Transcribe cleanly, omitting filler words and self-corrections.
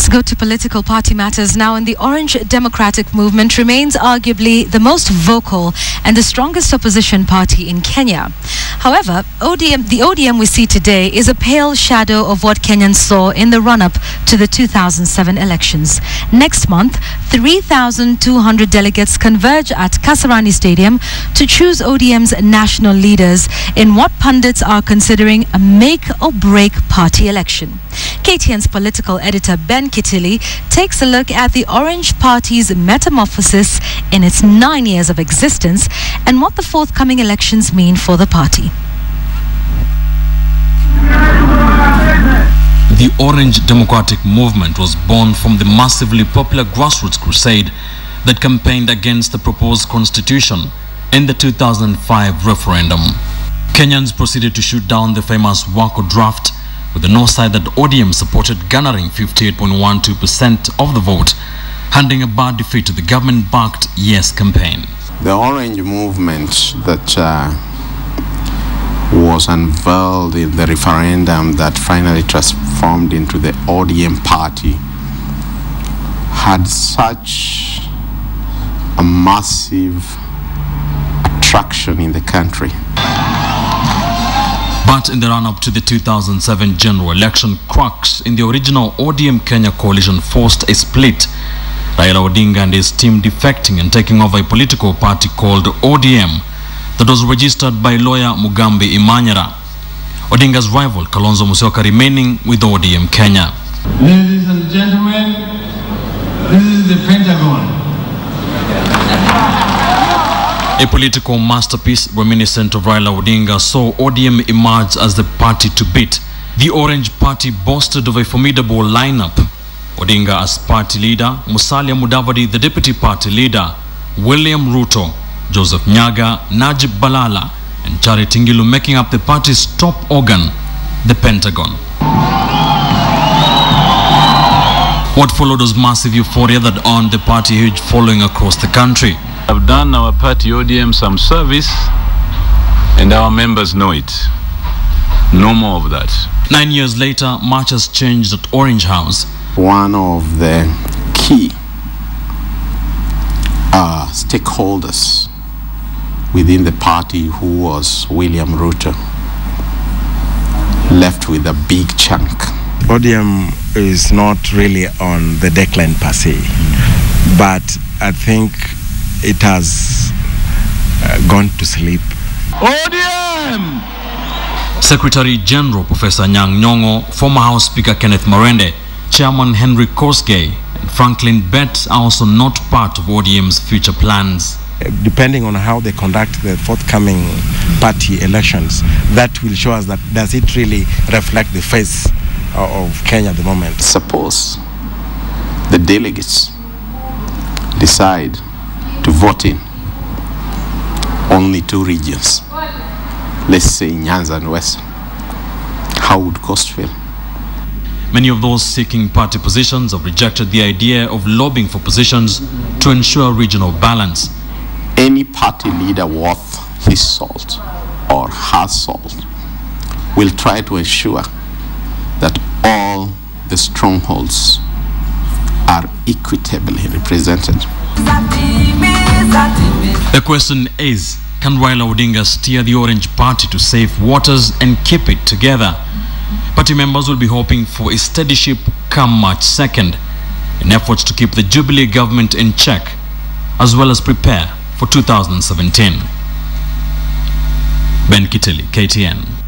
Let's go to political party matters now, and the Orange Democratic Movement remains arguably the most vocal and the strongest opposition party in Kenya. However, the ODM we see today is a pale shadow of what Kenyans saw in the run-up to the 2007 elections. Next month, 3,200 delegates converge at Kasarani Stadium to choose ODM's national leaders in what pundits are considering a make-or-break party election. KTN's political editor Ben Kitili takes a look at the Orange Party's metamorphosis in its 9 years of existence and what the forthcoming elections mean for the party. The Orange Democratic Movement was born from the massively popular grassroots crusade that campaigned against the proposed constitution in the 2005 referendum. Kenyans proceeded to shoot down the famous Wako draft, with the north side that ODM supported garnering 58.12% of the vote, handing a bad defeat to the government-backed Yes campaign. The Orange movement that was unveiled in the referendum that finally transformed into the ODM party had such a massive attraction in the country. But in the run-up to the 2007 general election, cracks in the original ODM Kenya coalition forced a split, Raila Odinga and his team defecting and taking over a political party called ODM that was registered by lawyer Mugambi Imanyara, Odinga's rival Kalonzo Musyoka remaining with ODM Kenya. Ladies and gentlemen, this is the Pentagon. A political masterpiece reminiscent of Raila Odinga saw ODM emerge as the party to beat. The Orange Party boasted of a formidable lineup: Odinga as party leader, Musalia Mudavadi the deputy party leader, William Ruto, Joseph Nyaga, Najib Balala, and Charity Ngilu making up the party's top organ, the Pentagon. What followed was massive euphoria that earned the party huge following across the country. Have done our party ODM some service, and our members know it. No more of that. 9 years later, much has changed at Orange House. One of the key stakeholders within the party, who was William Ruto, left with a big chunk. ODM is not really on the decline per se, but I think it has gone to sleep. ODM! Secretary General Professor Nyang Nyongo, former House Speaker Kenneth Morende, Chairman Henry Korske, and Franklin Betts are also not part of ODM's future plans. Depending on how they conduct the forthcoming party elections, that will show us that does it really reflect the face of Kenya at the moment. Suppose the delegates decide to vote in only two regions, let's say Nyanza and West, how would cost fail? Many of those seeking party positions have rejected the idea of lobbying for positions to ensure regional balance. Any party leader worth his salt or her salt will try to ensure that all the strongholds are equitably represented. The question is, can Raila Odinga steer the Orange Party to safe waters and keep it together? Party members will be hoping for a steady ship come March 2nd in efforts to keep the Jubilee government in check, as well as prepare for 2017. Ben Kitili, KTN.